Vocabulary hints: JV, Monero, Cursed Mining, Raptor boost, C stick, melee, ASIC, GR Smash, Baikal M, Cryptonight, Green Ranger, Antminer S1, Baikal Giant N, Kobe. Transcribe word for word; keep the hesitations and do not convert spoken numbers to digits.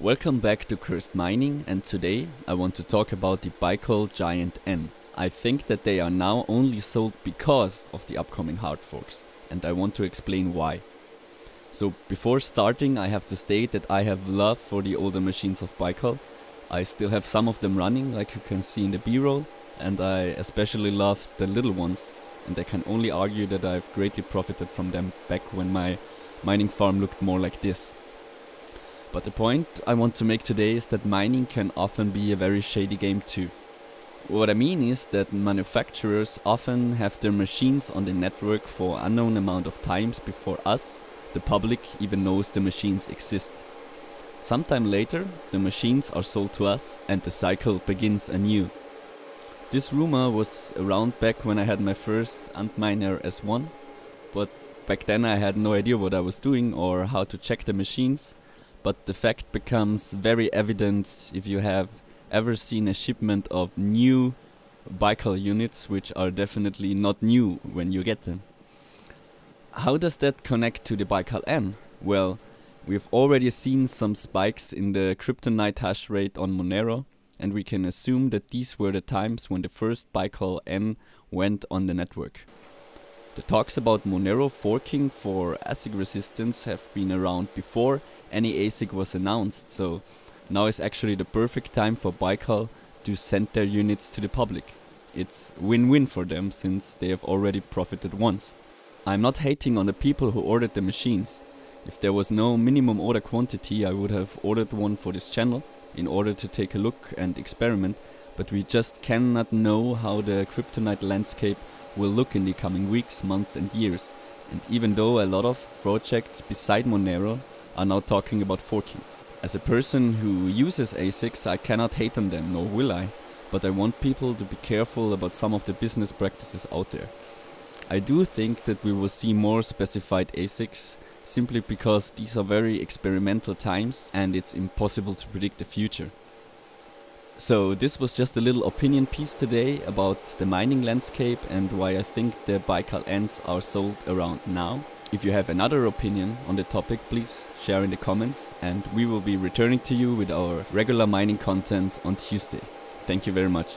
Welcome back to Cursed Mining, and today I want to talk about the Baikal Giant N. I think that they are now only sold because of the upcoming hard forks, and I want to explain why. So before starting, I have to state that I have love for the older machines of Baikal. I still have some of them running, like you can see in the B-roll, and I especially love the little ones, and I can only argue that I've greatly profited from them back when my mining farm looked more like this. But the point I want to make today is that mining can often be a very shady game too. What I mean is that manufacturers often have their machines on the network for an unknown amount of times before us, the public, even knows the machines exist. Sometime later, the machines are sold to us and the cycle begins anew. This rumor was around back when I had my first Antminer S one, but back then I had no idea what I was doing or how to check the machines, but the fact becomes very evident if you have ever seen a shipment of new Baikal units, which are definitely not new when you get them. How does that connect to the Baikal M? Well, we've already seen some spikes in the Cryptonight hash rate on Monero, and we can assume that these were the times when the first Baikal M went on the network. The talks about Monero forking for ASIC resistance have been around before any ASIC was announced, so now is actually the perfect time for Baikal to send their units to the public. It's win-win for them since they have already profited once. I'm not hating on the people who ordered the machines. If there was no minimum order quantity, I would have ordered one for this channel in order to take a look and experiment, but we just cannot know how the Cryptonight landscape will look in the coming weeks, months and years. And even though a lot of projects beside Monero are now talking about forking. As a person who uses ASICs, I cannot hate on them, nor will I, but I want people to be careful about some of the business practices out there. I do think that we will see more specified ASICs, simply because these are very experimental times and it's impossible to predict the future. So this was just a little opinion piece today about the mining landscape and why I think the Baikal Ns are sold around now. If you have another opinion on the topic, please share in the comments, and we will be returning to you with our regular mining content on Tuesday. Thank you very much.